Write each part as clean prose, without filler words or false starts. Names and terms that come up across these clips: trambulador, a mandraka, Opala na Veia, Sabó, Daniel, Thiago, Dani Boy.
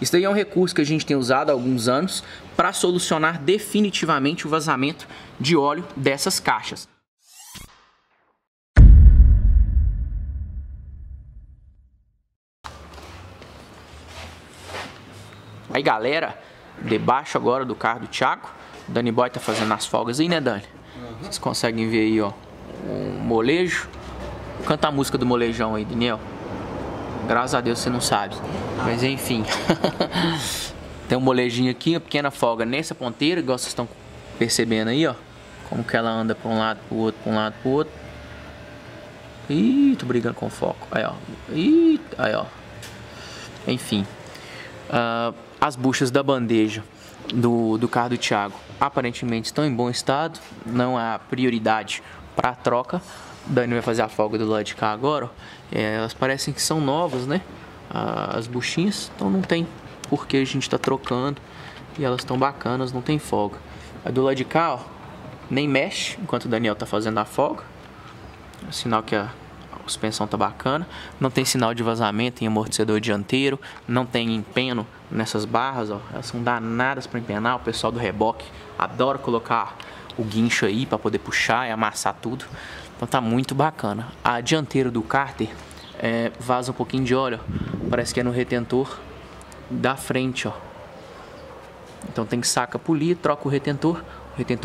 Isso daí é um recurso que a gente tem usado há alguns anos para solucionar definitivamente o vazamento de óleo dessas caixas. Aí galera, debaixo agora do carro do Thiago, o Dani Boy tá fazendo as folgas aí, né Dani? Vocês conseguem ver aí, ó, um molejo. Canta a música do molejão aí, Daniel. Graças a Deus você não sabe. Mas enfim. Tem um molejinho aqui, uma pequena folga nessa ponteira, igual vocês estão percebendo aí, ó. Como que ela anda pra um lado, pro outro, pra um lado, pro outro. Ih, tô brigando com o foco. Aí, ó. Ih, aí, ó. Enfim. As buchas da bandeja do carro do Thiago aparentemente estão em bom estado. Não há prioridade pra troca. Dani vai fazer a folga do lado de cá agora, elas parecem que são novas, né? As buchinhas, então não tem porque a gente tá trocando e elas estão bacanas, não tem folga. A do lado de cá, ó, nem mexe enquanto o Daniel tá fazendo a folga. É sinal que a suspensão tá bacana, não tem sinal de vazamento em amortecedor dianteiro, não tem empeno nessas barras, ó, elas são danadas para empenar. O pessoal do reboque adora colocar o guincho aí para poder puxar e amassar tudo. Então tá muito bacana. A dianteira do cárter vaza um pouquinho de óleo, ó. Parece que é no retentor da frente, ó. Então tem que saca, polir, troca o retentor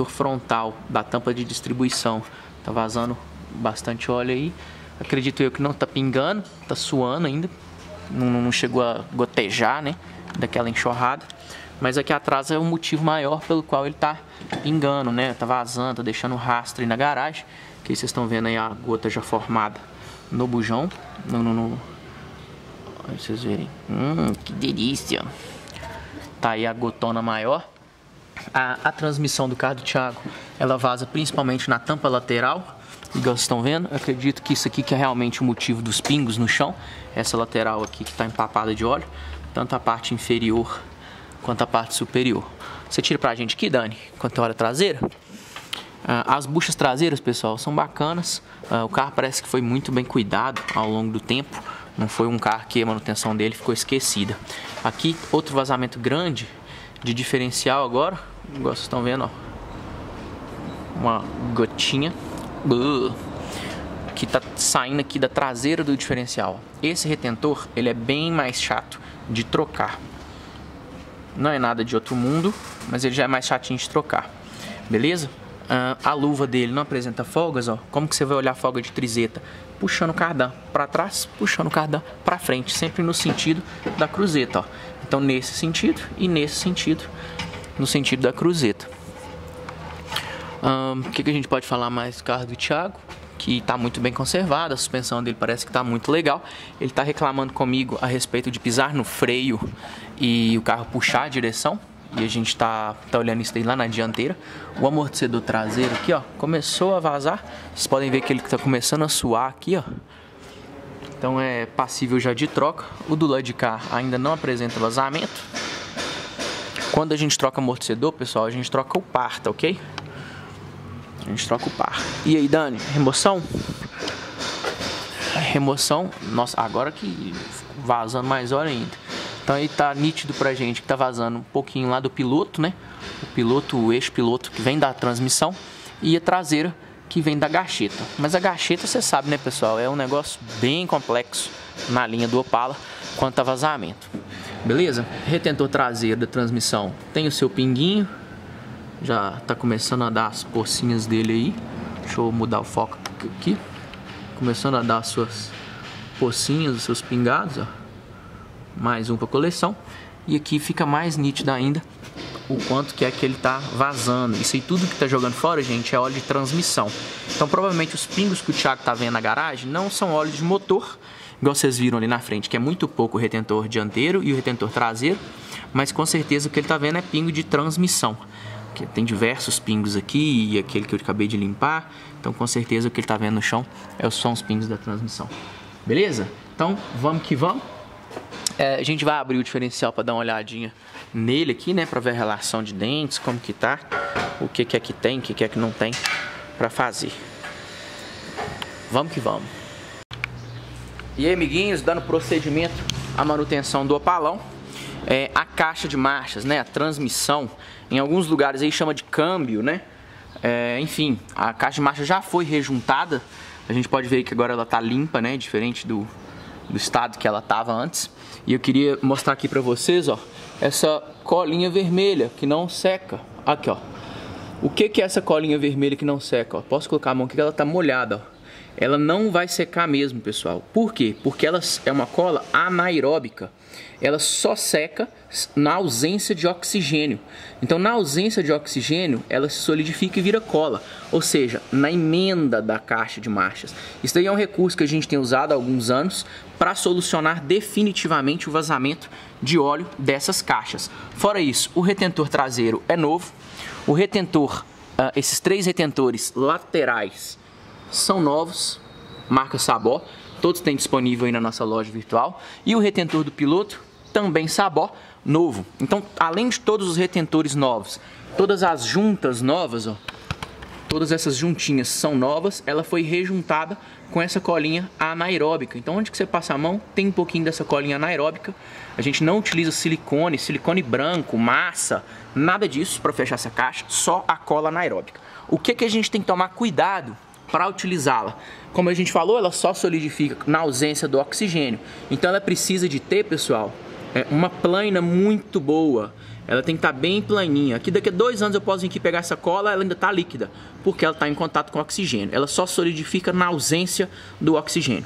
frontal da tampa de distribuição. Tá vazando bastante óleo aí. Acredito eu que não tá pingando, tá suando ainda. Não chegou a gotejar, né, daquela enxurrada. Mas aqui atrás é o motivo maior pelo qual ele tá pingando, né? Tá vazando, tá deixando rastro aí na garagem. Que vocês estão vendo aí a gota já formada no bujão. Olha vocês verem. Que delícia. Tá aí a gotona maior. A transmissão do carro do Thiago, ela vaza principalmente na tampa lateral. Igual vocês estão vendo. Eu acredito que isso aqui que é realmente o motivo dos pingos no chão. Essa lateral aqui que tá empapada de óleo. Tanto a parte inferior quanto a parte superior. Você tira pra gente aqui, Dani, quanto a hora traseira. As buchas traseiras, pessoal, são bacanas. O carro parece que foi muito bem cuidado ao longo do tempo. Não foi um carro que a manutenção dele ficou esquecida. Aqui, outro vazamento grande de diferencial agora. Igual vocês estão vendo, ó. Uma gotinha que tá saindo aqui da traseira do diferencial. Esse retentor, ele é bem mais chato de trocar. Não é nada de outro mundo, mas ele já é mais chatinho de trocar. Beleza? A luva dele não apresenta folgas, ó. Como que você vai olhar a folga de trizeta? Puxando o cardan para trás, puxando o cardan para frente, sempre no sentido da cruzeta, ó. Então nesse sentido e nesse sentido, no sentido da cruzeta. O que a gente pode falar mais do carro do Thiago? Que tá muito bem conservado, a suspensão dele parece que tá muito legal. Ele tá reclamando comigo a respeito de pisar no freio e o carro puxar a direção. E a gente tá olhando isso daí lá na dianteira. O amortecedor traseiro aqui, ó, começou a vazar. Vocês podem ver que ele tá começando a suar aqui, ó. Então é passível já de troca. O do lado de cá ainda não apresenta vazamento. Quando a gente troca amortecedor, pessoal, a gente troca o par, tá ok? A gente troca o par. E aí, Dani, remoção? Remoção, nossa, agora que vazando mais óleo ainda. Então aí tá nítido pra gente que tá vazando um pouquinho lá do piloto, né? O eixo piloto que vem da transmissão e a traseira que vem da gacheta. Mas a gacheta, você sabe, né, pessoal? É um negócio bem complexo na linha do Opala quanto a vazamento. Beleza? Retentor traseiro da transmissão tem o seu pinguinho. Já tá começando a dar as porcinhas dele aí. Deixa eu mudar o foco aqui. Começando a dar as suas porcinhas, os seus pingados, ó. Mais um para coleção. E aqui fica mais nítido ainda o quanto que é que ele tá vazando. Isso aí tudo que tá jogando fora, gente, é óleo de transmissão. Então provavelmente os pingos que o Thiago tá vendo na garagem não são óleo de motor, igual vocês viram ali na frente, que é muito pouco o retentor dianteiro e o retentor traseiro. Mas com certeza o que ele tá vendo é pingo de transmissão, que tem diversos pingos aqui e aquele que eu acabei de limpar. Então com certeza o que ele tá vendo no chão são os pingos da transmissão. Beleza? Então vamos que vamos. A gente vai abrir o diferencial para dar uma olhadinha nele aqui, né? Para ver a relação de dentes, como que tá, o que que é que tem, o que que é que não tem para fazer. Vamos que vamos. E aí, amiguinhos, dando procedimento à manutenção do Opalão. a caixa de marchas, né, a transmissão. Em alguns lugares aí chama de câmbio, né? Enfim, a caixa de marcha já foi rejuntada. A gente pode ver que agora ela tá limpa, né? Diferente do estado que ela tava antes. E eu queria mostrar aqui pra vocês, ó, essa colinha vermelha que não seca. Aqui, ó. O que que é essa colinha vermelha que não seca? Ó? Posso colocar a mão aqui que ela tá molhada, ó. Ela não vai secar mesmo, pessoal. Por quê? Porque ela é uma cola anaeróbica. Ela só seca na ausência de oxigênio. Então, na ausência de oxigênio, ela se solidifica e vira cola. Ou seja, na emenda da caixa de marchas. Isso daí é um recurso que a gente tem usado há alguns anos para solucionar definitivamente o vazamento de óleo dessas caixas. Fora isso, o retentor traseiro é novo. O retentor, esses três retentores laterais são novos, marca Sabó, todos têm disponível aí na nossa loja virtual. E o retentor do piloto, também Sabó, novo. Então, além de todos os retentores novos, todas as juntas novas, ó, todas essas juntinhas são novas, ela foi rejuntada com essa colinha anaeróbica. Então, onde que você passa a mão, tem um pouquinho dessa colinha anaeróbica. A gente não utiliza silicone, silicone branco, massa, nada disso para fechar essa caixa, só a cola anaeróbica. O que que a gente tem que tomar cuidado para utilizá-la? Como a gente falou, ela só solidifica na ausência do oxigênio. Então ela precisa de ter, pessoal, uma plaina muito boa. Ela tem que estar bem planinha. Aqui daqui a 2 anos eu posso vir aqui pegar essa cola, ela ainda está líquida, porque ela está em contato com o oxigênio. Ela só solidifica na ausência do oxigênio.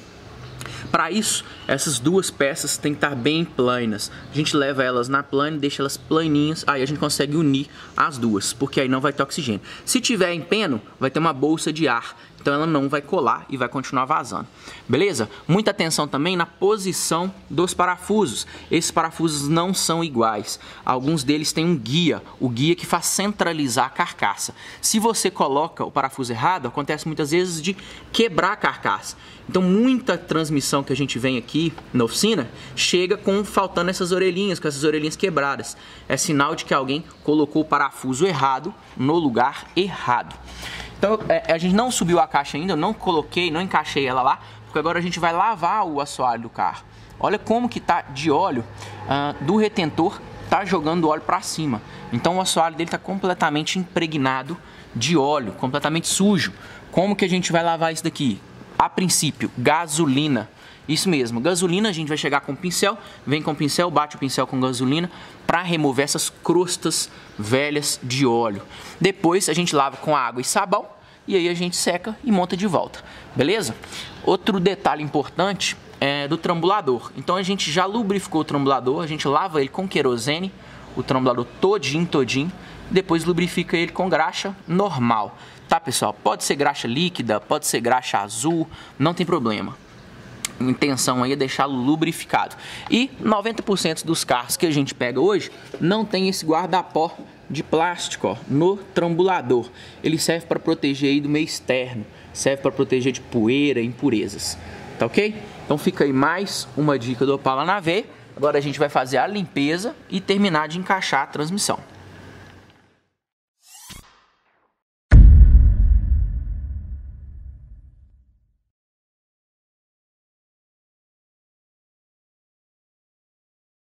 Para isso, essas duas peças têm que estar bem planas. A gente leva elas na plana, deixa elas planinhas, aí a gente consegue unir as duas, porque aí não vai ter oxigênio. Se tiver em peno, vai ter uma bolsa de ar, então ela não vai colar e vai continuar vazando. Beleza? Muita atenção também na posição dos parafusos. Esses parafusos não são iguais. Alguns deles têm um guia, o guia que faz centralizar a carcaça. Se você coloca o parafuso errado, acontece muitas vezes de quebrar a carcaça. Então muita transmissão que a gente vem aqui na oficina chega com faltando essas orelhinhas, com essas orelhinhas quebradas. É sinal de que alguém colocou o parafuso errado no lugar errado. Então a gente não subiu a caixa ainda, eu não coloquei, não encaixei ela lá, porque agora a gente vai lavar o assoalho do carro. Olha como que tá de óleo, do retentor, tá jogando óleo para cima. Então o assoalho dele tá completamente impregnado de óleo, completamente sujo. Como que a gente vai lavar isso daqui? A princípio, gasolina. Isso mesmo, gasolina. A gente vai chegar com o pincel, vem com o pincel, bate o pincel com gasolina para remover essas crostas velhas de óleo. Depois a gente lava com água e sabão e aí a gente seca e monta de volta, beleza? Outro detalhe importante é do trambulador. Então a gente já lubrificou o trambulador, a gente lava ele com querosene, o trambulador todinho, depois lubrifica ele com graxa normal, tá, pessoal? Pode ser graxa líquida, pode ser graxa azul, não tem problema. A intenção aí é deixá-lo lubrificado. E 90% dos carros que a gente pega hoje não tem esse guarda-pó de plástico, ó, no trambulador. Ele serve para proteger aí do meio externo, serve para proteger de poeira, impurezas, tá ok? Então fica aí mais uma dica do Opala na Veia. Agora a gente vai fazer a limpeza e terminar de encaixar a transmissão.